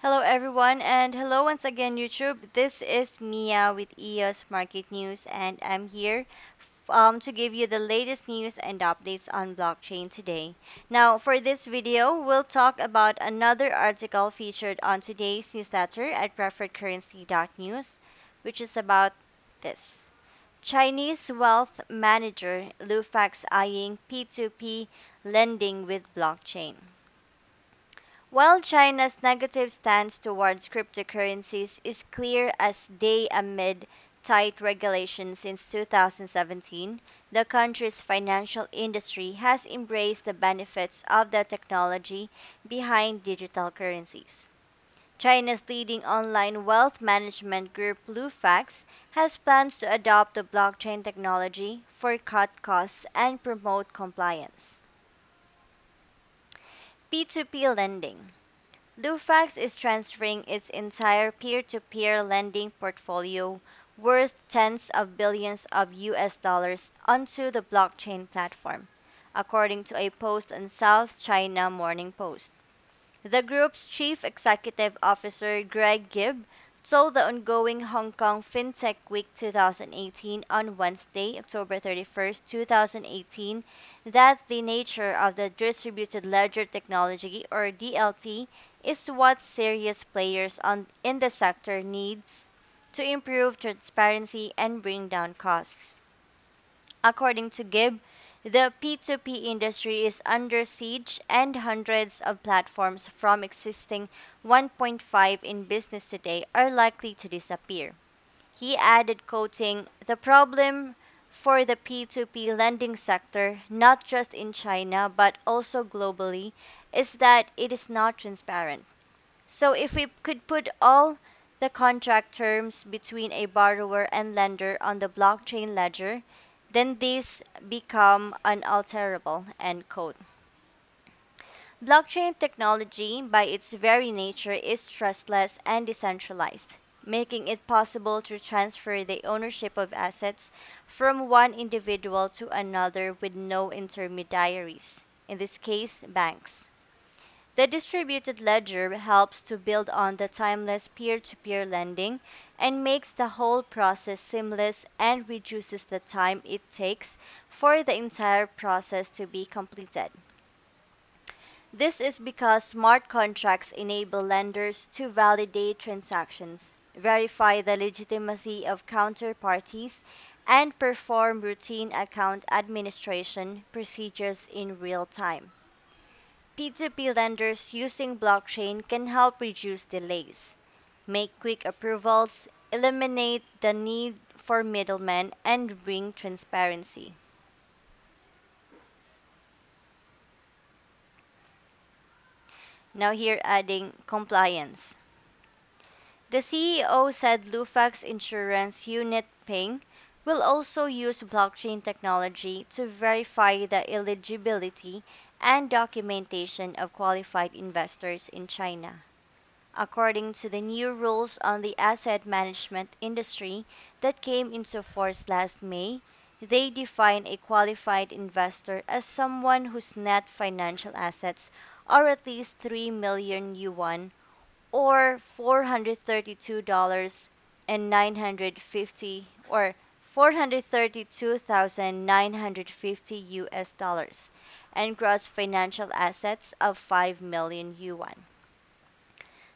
Hello everyone, and hello once again YouTube. This is Mia with EOS Market News, and I'm here to give you the latest news and updates on blockchain today. Now, for this video, we'll talk about another article featured on today's newsletter at preferredcurrency.news, which is about this. Chinese wealth manager Lufax eyeing P2P lending with blockchain. While China's negative stance towards cryptocurrencies is clear as day amid tight regulation since 2017, the country's financial industry has embraced the benefits of the technology behind digital currencies. China's leading online wealth management group Lufax has plans to adopt the blockchain technology for cut costs and promote compliance. P2P lending. Lufax is transferring its entire peer-to-peer lending portfolio worth tens of billions of US dollars onto the blockchain platform, according to a post on South China Morning Post. The group's chief executive officer, Greg Gibb, told the ongoing Hong Kong FinTech Week 2018 on Wednesday, October 31, 2018, that the nature of the distributed ledger technology, or DLT, is what serious players in the sector needs to improve transparency and bring down costs. According to Gibb, the P2P industry is under siege, and hundreds of platforms from existing 1.5 in business today are likely to disappear. He added, quoting, "The problem for the P2P lending sector, not just in China but also globally, is that it is not transparent. So if we could put all the contract terms between a borrower and lender on the blockchain ledger, then these become unalterable," end quote. Blockchain technology, by its very nature, is trustless and decentralized, making it possible to transfer the ownership of assets from one individual to another with no intermediaries, in this case, banks. The distributed ledger helps to build on the timeless peer-to-peer lending and makes the whole process seamless and reduces the time it takes for the entire process to be completed. This is because smart contracts enable lenders to validate transactions, verify the legitimacy of counterparties, and perform routine account administration procedures in real time. P2P lenders using blockchain can help reduce delays, make quick approvals, eliminate the need for middlemen, and bring transparency. Now here, adding compliance. The CEO said Lufax Insurance Unit Ping will also use blockchain technology to verify the eligibility and documentation of qualified investors in China. According to the new rules on the asset management industry that came into force last May, they define a qualified investor as someone whose net financial assets are at least 3 million yuan or $432,950 US dollars, and gross financial assets of 5 million yuan.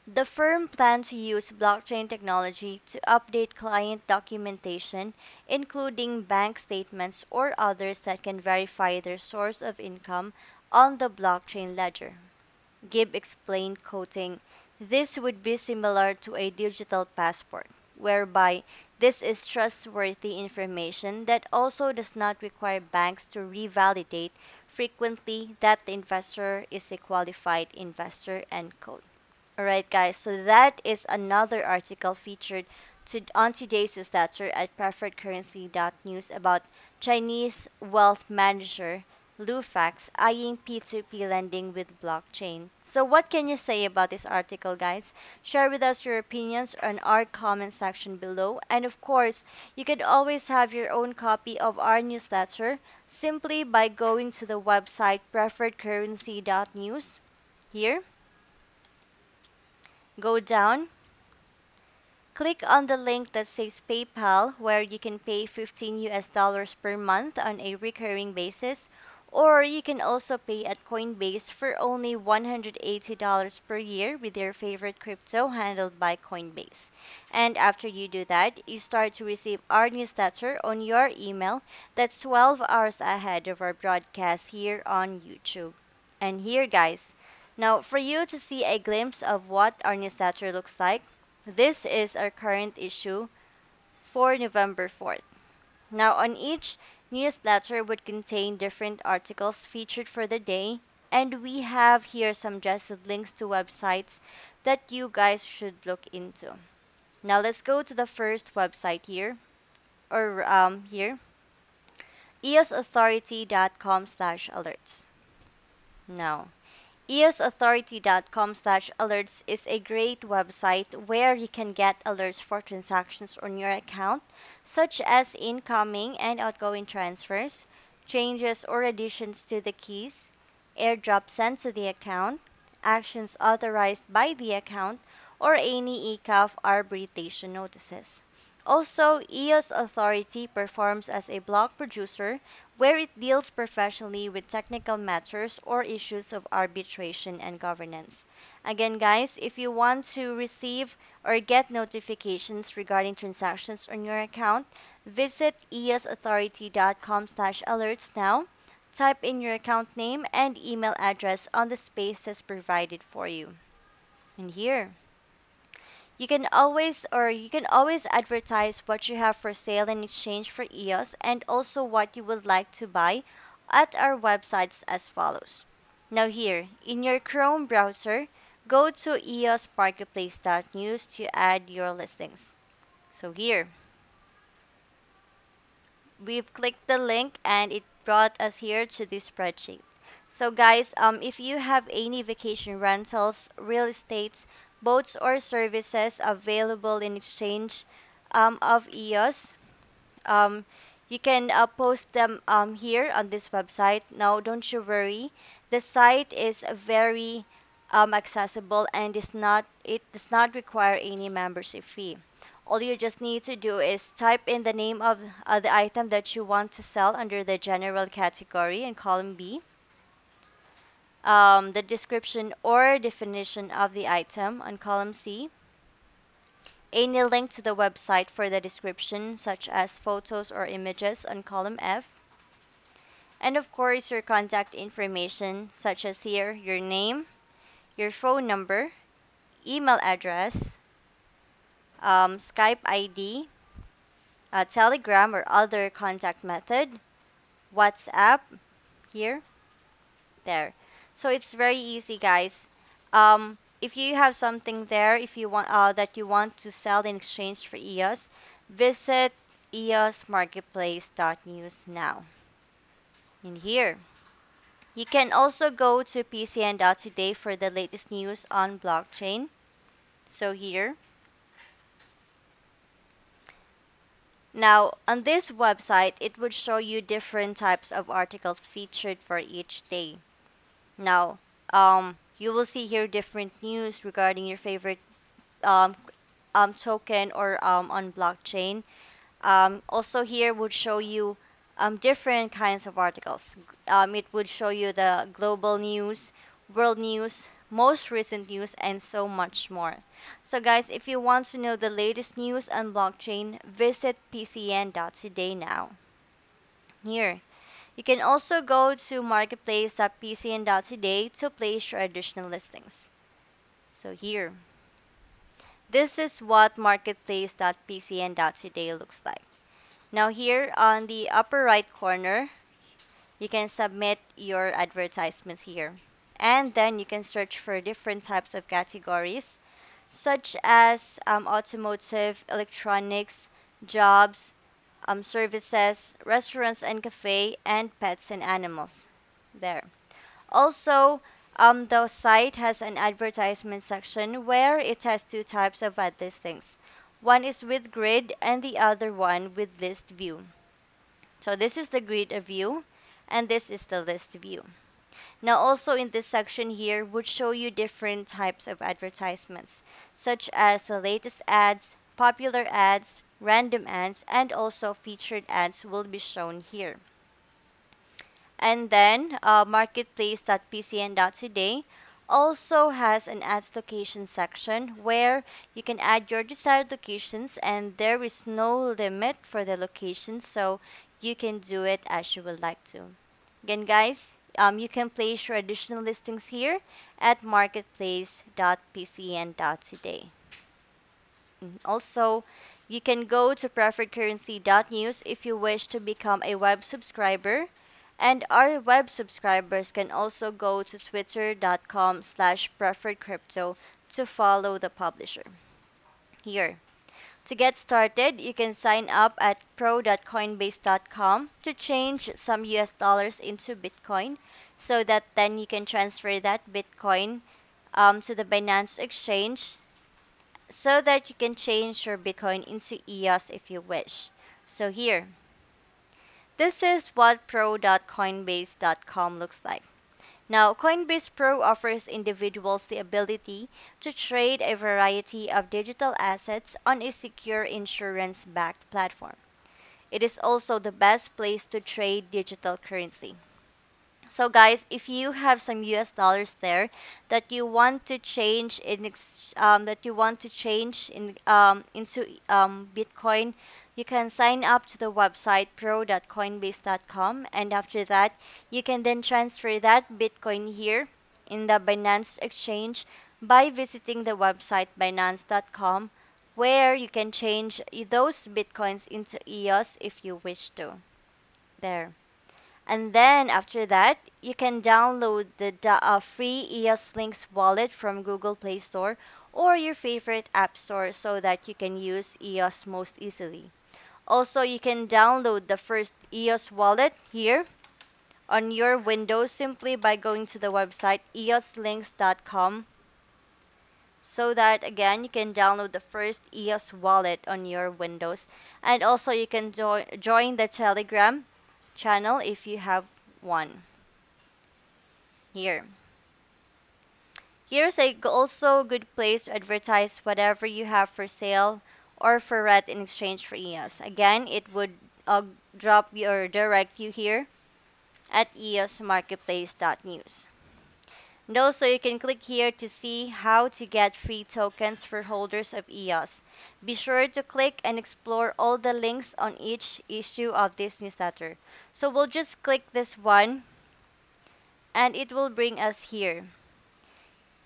The firm plans to use blockchain technology to update client documentation, including bank statements or others that can verify their source of income on the blockchain ledger. Gibb explained, quoting, "This would be similar to a digital passport, whereby this is trustworthy information that also does not require banks to revalidate frequently that the investor is a qualified investor," end quote. Alright guys, so that is another article featured on today's newsletter at preferredcurrency.news about Chinese wealth manager Lufax eyeing P2P lending with blockchain. So what can you say about this article, guys? Share with us your opinions on our comment section below. And of course, you can always have your own copy of our newsletter simply by going to the website preferredcurrency.news here Go down, click on the link that says PayPal, where you can pay $15 per month on a recurring basis, or you can also pay at Coinbase for only $180 per year with your favorite crypto handled by Coinbase. And after you do that, you start to receive our newsletter on your email that's 12 hours ahead of our broadcast here on YouTube. And here, guys, now for you to see a glimpse of what our newsletter looks like, this is our current issue for November 4th. Now, on each newsletter would contain different articles featured for the day, and we have here some suggested links to websites that you guys should look into. Now, let's go to the first website here, or here, EOSauthority.com/alerts. Now, EOSauthority.com/alerts is a great website where you can get alerts for transactions on your account, such as incoming and outgoing transfers, changes or additions to the keys, airdrops sent to the account, actions authorized by the account, or any ECAF arbitration notices. Also, EOS Authority performs as a blog producer where it deals professionally with technical matters or issues of arbitration and governance. Again, guys, if you want to receive or get notifications regarding transactions on your account, visit EOSauthority.com/alerts now, type in your account name and email address on the spaces provided for you. And here, you can always advertise what you have for sale in exchange for EOS and also what you would like to buy at our websites as follows. Now here, in your Chrome browser, go to EOSmarketplace.news to add your listings. So here, we've clicked the link and it brought us here to the spreadsheet. So guys, if you have any vacation rentals, real estates, boats or services available in exchange of EOS, you can post them here on this website. Now, don't you worry, the site is very accessible and it does not require any membership fee. All you just need to do is type in the name of the item that you want to sell under the general category in column B, the description or definition of the item on column C, any link to the website for the description such as photos or images on column F, and of course your contact information such as here your name, your phone number, email address, Skype ID, Telegram or other contact method, WhatsApp, here, there. So it's very easy, guys. If you have something there, if you want that you want to sell in exchange for EOS, visit EOSmarketplace.news now. In here, you can also go to pcn.today for the latest news on blockchain. So here, now on this website, it would show you different types of articles featured for each day. Now, you will see here different news regarding your favorite token or on blockchain. Also here would show you different kinds of articles. It would show you the global news, world news, most recent news, and so much more. So guys, if you want to know the latest news on blockchain, visit pcn.today now. Here, you can also go to marketplace.pcn.today to place your additional listings. So here, this is what marketplace.pcn.today looks like. Now here on the upper right corner, you can submit your advertisements here. And then you can search for different types of categories, such as automotive, electronics, jobs, services, restaurants and cafe, and pets and animals there. Also, the site has an advertisement section where it has two types of ad listings. One is with grid and the other one with list view. So this is the grid view and this is the list view. Now also in this section here would show you different types of advertisements, such as the latest ads, popular ads, random ads, and also featured ads will be shown here. And then marketplace.pcn.today also has an ads location section where you can add your desired locations, and there is no limit for the location, so you can do it as you would like to. Again guys, you can place your additional listings here at marketplace.pcn.today. Also, you can go to preferredcurrency.news if you wish to become a web subscriber. And our web subscribers can also go to twitter.com/preferredcrypto to follow the publisher. Here, to get started, you can sign up at pro.coinbase.com to change some US dollars into Bitcoin, so that then you can transfer that Bitcoin to the Binance exchange, so that you can change your Bitcoin into EOS if you wish. So here, this is what pro.coinbase.com looks like. Now, Coinbase Pro offers individuals the ability to trade a variety of digital assets on a secure insurance-backed platform. It is also the best place to trade digital currency. So guys, if you have some US dollars there that you want to change into Bitcoin, you can sign up to the website pro.coinbase.com, and after that, you can then transfer that Bitcoin here in the Binance exchange by visiting the website binance.com, where you can change those Bitcoins into EOS if you wish to. There. And then after that, you can download the free EOSLinks wallet from Google Play Store or your favorite app store so that you can use EOS most easily. Also, you can download the first EOS wallet here on your window simply by going to the website EOSlinks.com, so that again you can download the first EOS wallet on your Windows. And also you can join the Telegram channel if you have one. Here. Here's also a good place to advertise whatever you have for sale or for rent in exchange for EOS. Again, it would direct you here at EOSmarketplace.news. And also you can click here to see how to get free tokens for holders of EOS. Be sure to click and explore all the links on each issue of this newsletter. So we'll just click this one, and it will bring us here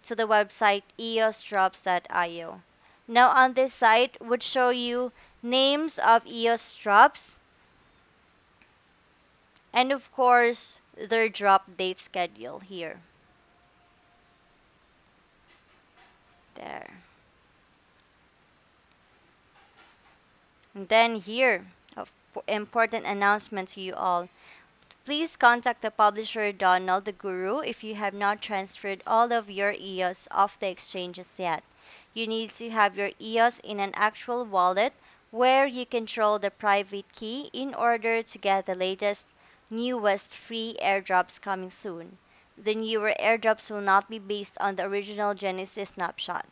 to the website EOSdrops.io. Now on this site would show you names of EOS drops, and of course their drop date schedule here. There. And then here, an important announcement to you all. Please contact the publisher Donald the Guru if you have not transferred all of your EOS off the exchanges yet. You need to have your EOS in an actual wallet where you control the private key in order to get the latest, newest free airdrops coming soon. The newer airdrops will not be based on the original Genesis snapshot.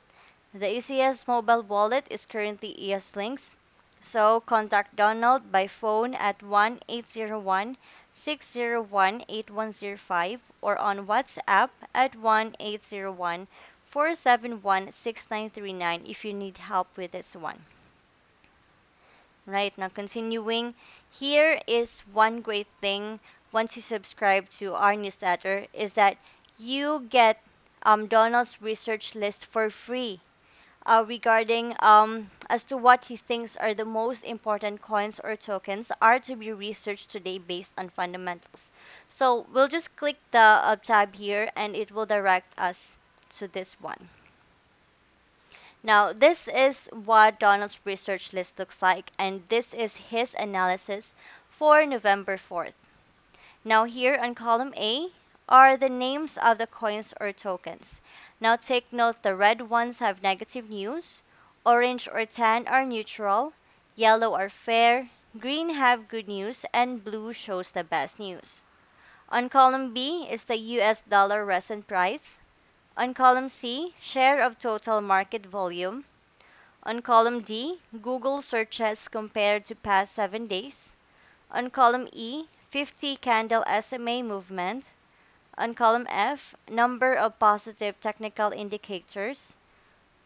The ECS mobile wallet is currently EOSLinks, so contact Donald by phone at 1-801-601-8105 or on WhatsApp at 1-801-471-6939 if you need help with this one. Right, now continuing, here is one great thing once you subscribe to our newsletter is that you get Donald's research list for free regarding as to what he thinks are the most important coins or tokens are to be researched today based on fundamentals. So we'll just click the tab here, and it will direct us to this one. Now this is what Donald's research list looks like, and this is his analysis for November 4th. Now here on column A are the names of the coins or tokens. Now take note, the red ones have negative news, orange or tan are neutral, yellow are fair, green have good news, and blue shows the best news. On column B is the US dollar recent price. On column C, share of total market volume. On column D, Google searches compared to past 7 days. On column E, 50 candle SMA movement. On column F, number of positive technical indicators.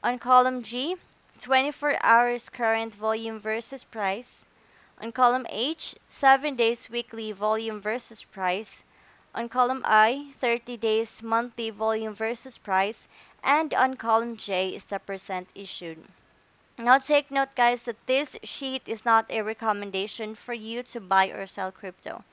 On column G, 24 hours current volume versus price. On column H, 7 days weekly volume versus price. On column I, 30 days monthly volume versus price. And on column J is the percent issued. Now take note, guys, that this sheet is not a recommendation for you to buy or sell crypto.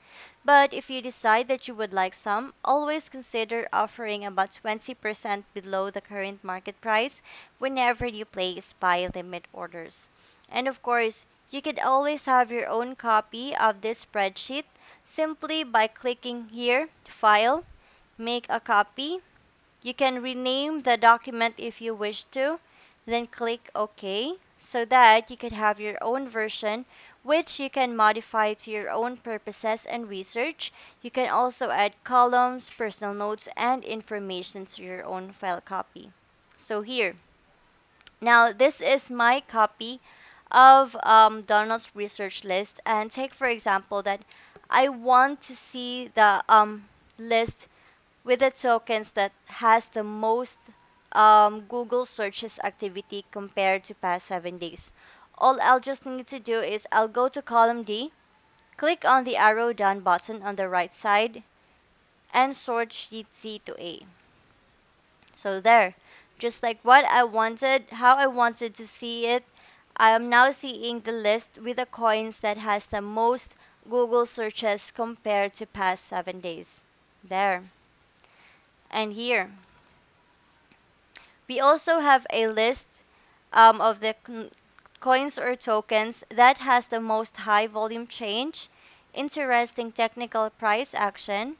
But if you decide that you would like some, always consider offering about 20% below the current market price whenever you place buy limit orders. And of course, you could always have your own copy of this spreadsheet simply by clicking here, File, Make a Copy. You can rename the document if you wish to. Then click OK so that you could have your own version, which you can modify to your own purposes and research. You can also add columns, personal notes, and information to your own file copy. So here, now this is my copy of Donald's research list, and take for example that I want to see the list with the tokens that has the most Google searches activity compared to past 7 days. All I'll just need to do is I'll go to column D, click on the arrow down button on the right side, and sort sheet C to A. So there, just like what I wanted, how I wanted to see it, I am now seeing the list with the coins that has the most Google searches compared to past 7 days. There. And here, we also have a list of the coins or tokens that has the most high volume change, interesting technical price action,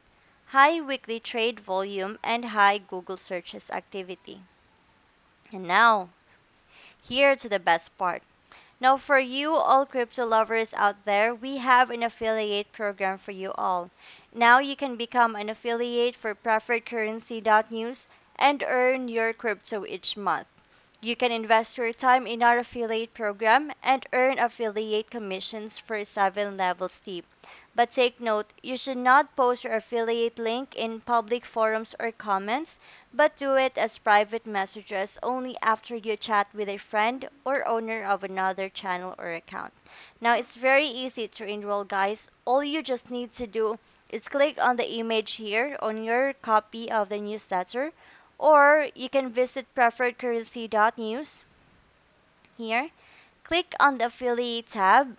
high weekly trade volume, and high Google searches activity. And now, here to the best part. Now for you all crypto lovers out there, we have an affiliate program for you all. Now you can become an affiliate for preferredcurrency.news and earn your crypto each month. You can invest your time in our affiliate program and earn affiliate commissions for 7 levels deep. But take note, you should not post your affiliate link in public forums or comments, but do it as private messages only after you chat with a friend or owner of another channel or account. Now it's very easy to enroll, guys. All you just need to do is click on the image here on your copy of the newsletter, or you can visit preferredcurrency.news here, click on the affiliate tab,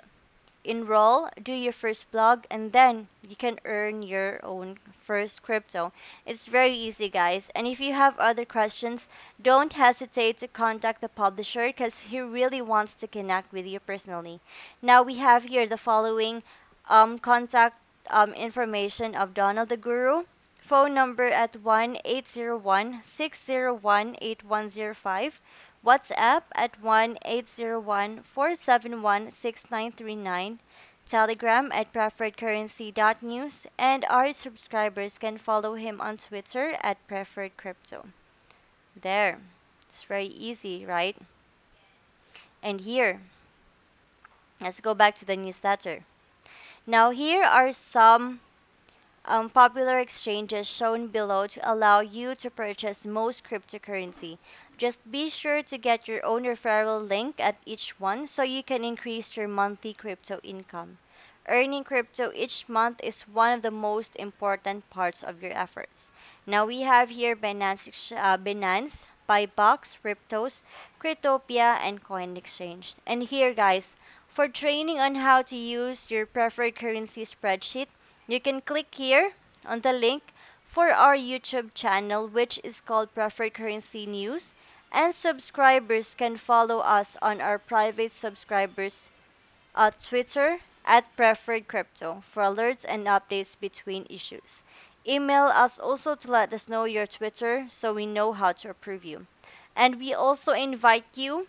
enroll, do your first blog, and then you can earn your own first crypto. It's very easy, guys. And if you have other questions, don't hesitate to contact the publisher because he really wants to connect with you personally. Now we have here the following contact information of Donald the Guru. Phone number at 1-801-601-8105. WhatsApp at 1-801-471-6939. Telegram at preferredcurrency.news. And our subscribers can follow him on Twitter at Preferred Crypto. There. It's very easy, right? And here, let's go back to the newsletter. Now here are some popular exchanges shown below to allow you to purchase most cryptocurrency. Just be sure to get your own referral link at each one so you can increase your monthly crypto income. Earning crypto each month is one of the most important parts of your efforts. Now we have here Binance, Buybox, Riptos, Cryptopia, and Coin Exchange. And here, guys, for training on how to use your preferred currency spreadsheet, you can click here on the link for our YouTube channel, which is called Preferred Currency News, and subscribers can follow us on our private subscribers Twitter at Preferred Crypto for alerts and updates between issues. Email us also to let us know your Twitter so we know how to approve you. And we also invite you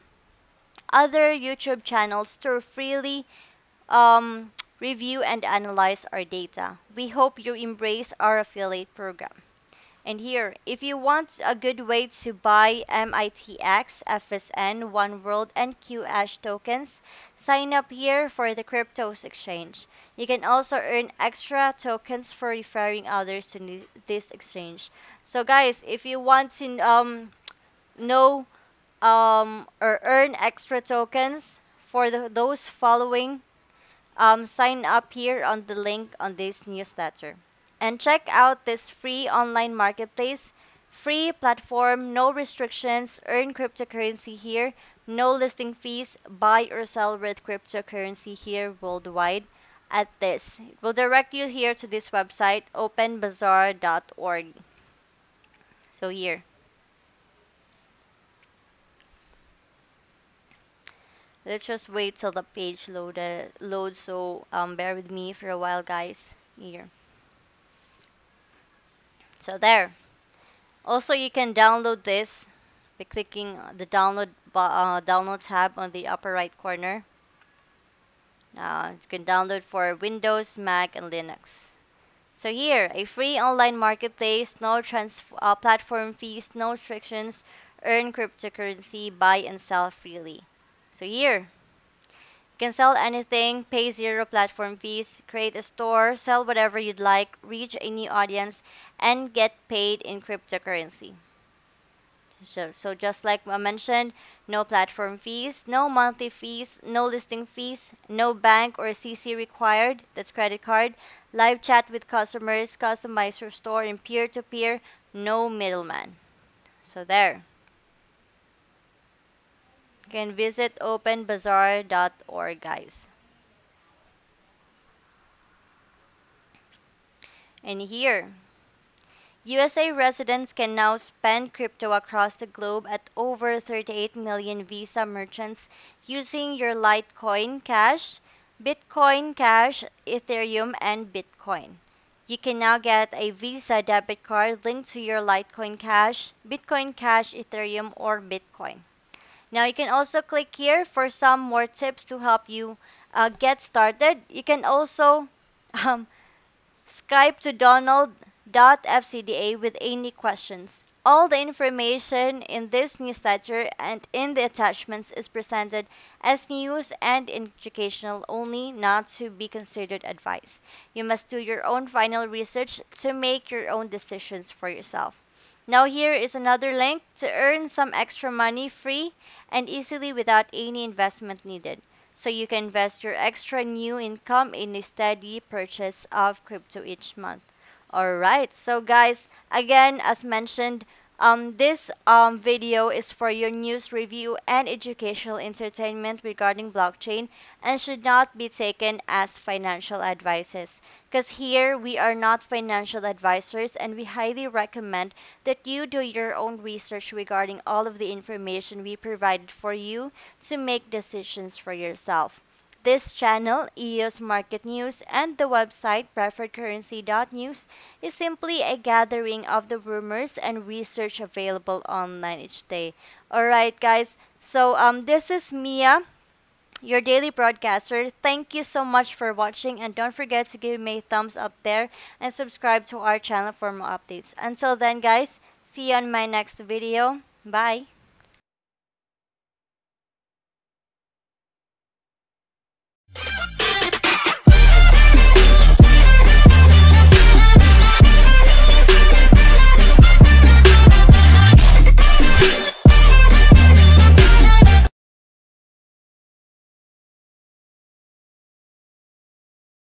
other YouTube channels to freely review and analyze our data. We hope you embrace our affiliate program. And here, if you want a good way to buy MITX, FSN, One World, and QAsh tokens, sign up here for the Cryptos Exchange. You can also earn extra tokens for referring others to this exchange. So guys, if you want to or earn extra tokens for those following, sign up here on the link on this newsletter. And check out this free online marketplace, free platform, no restrictions, earn cryptocurrency here, no listing fees, buy or sell with cryptocurrency here worldwide at this. It will direct you here to this website, openbazaar.org. So here. Let's just wait till the page loads, so bear with me for a while, guys. Here. So there. Also, you can download this by clicking the download tab on the upper right corner. You can download for Windows, Mac, and Linux. So here, a free online marketplace, no platform fees, no restrictions, earn cryptocurrency, buy and sell freely. So here, you can sell anything, pay zero platform fees, create a store, sell whatever you'd like, reach a new audience, and get paid in cryptocurrency. So just like I mentioned, no platform fees, no monthly fees, no listing fees, no bank or CC required, that's credit card, live chat with customers, customize your store in peer-to-peer, no middleman. So there. You can visit openbazaar.org, guys. And here, USA residents can now spend crypto across the globe at over 38 million Visa merchants using your Litecoin Cash, Bitcoin Cash, Ethereum, and Bitcoin. You can now get a Visa debit card linked to your Litecoin Cash, Bitcoin Cash, Ethereum, or Bitcoin. Now you can also click here for some more tips to help you get started. You can also Skype to Donald.fcda with any questions. All the information in this newsletter and in the attachments is presented as news and educational only, not to be considered advice. You must do your own final research to make your own decisions for yourself. Now here is another link to earn some extra money free and easily without any investment needed. So you can invest your extra new income in a steady purchase of crypto each month. Alright, so guys, again, as mentioned, this video is for your news review and educational entertainment regarding blockchain and should not be taken as financial advices. Because here, we are not financial advisors and we highly recommend that you do your own research regarding all of the information we provided for you to make decisions for yourself. This channel, EOS Market News, and the website preferredcurrency.news is simply a gathering of the rumors and research available online each day. Alright guys, so this is Mia, your daily broadcaster. Thank you so much for watching, and don't forget to give me a thumbs up there and subscribe to our channel for more updates. Until then guys, see you on my next video. Bye!